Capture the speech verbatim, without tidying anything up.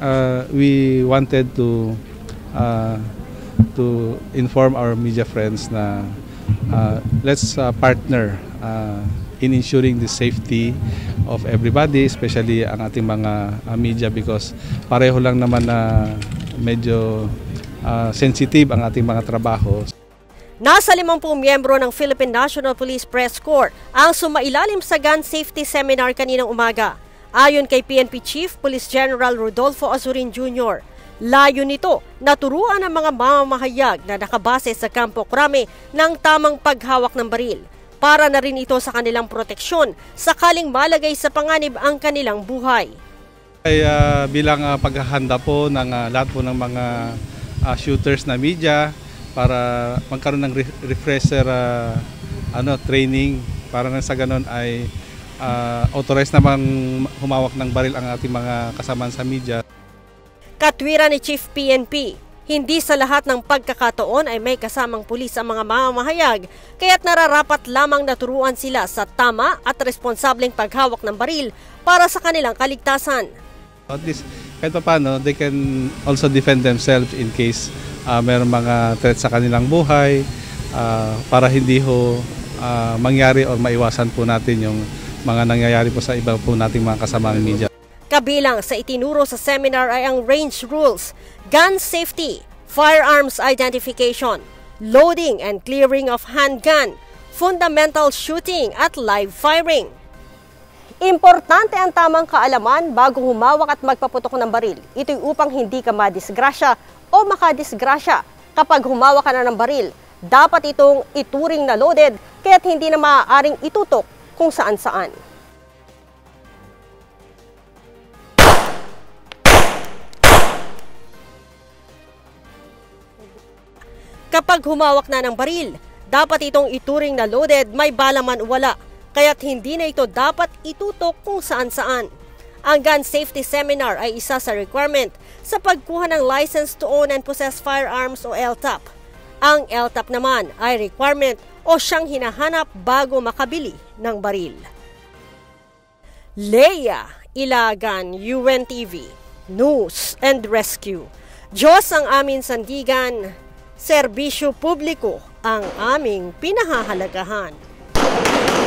uh, we wanted to uh, to inform our media friends na uh, let's uh, partner uh, in ensuring the safety of everybody, especially ang ating mga uh, media, because pareho lang naman na medyo uh, sensitive ang ating mga trabaho. Nasa limampu miyembro ng Philippine National Police Press Corps ang sumailalim sa gun safety seminar kaninang umaga. Ayon kay P N P Chief Police General Rodolfo Azurin Junior, layo nito na turuan ang mga mamamahayag na nakabase sa Camp Crame ng tamang paghawak ng baril, para na rin ito sa kanilang proteksyon sakaling malagay sa panganib ang kanilang buhay. Ay, uh, bilang uh, paghahanda po ng uh, lahat po ng mga uh, shooters na media, para magkaroon ng refresher uh, ano, training, para nang sa ganon ay uh, authorized namang humawak ng baril ang ating mga kasamaan sa media. Katwiran ni Chief P N P, hindi sa lahat ng pagkakataon ay may kasamang pulis ang mga mamamahayag, kaya't nararapat lamang naturuan sila sa tama at responsableng paghawak ng baril para sa kanilang kaligtasan. At least, kahit pa paano, they can also defend themselves in case Uh, mayroong mga threat sa kanilang buhay, uh, para hindi ho uh, mangyari o maiwasan po natin yung mga nangyayari po sa iba po nating mga kasamang media. Kabilang sa itinuro sa seminar ay ang range rules, gun safety, firearms identification, loading and clearing of handgun, fundamental shooting at live firing. Importante ang tamang kaalaman bago humawak at magpaputok ng baril. Ito'y upang hindi ka madisgrasya o makadisgrasya kapag humawak ka na ng baril. Dapat itong ituring na loaded, kaya't hindi na maaaring itutok kung saan-saan. Kapag humawak na ng baril, dapat itong ituring na loaded, may bala man o wala, kaya't hindi na ito dapat itutok kung saan-saan. Ang gun safety seminar ay isa sa requirement sa pagkuha ng License to Own and Possess Firearms o L-T A P. Ang L-T A P naman ay requirement o siyang hinahanap bago makabili ng baril. Lea Ilagan, U N T V, News and Rescue. Diyos ang aming sandigan, serbisyo publiko ang aming pinahahalagahan.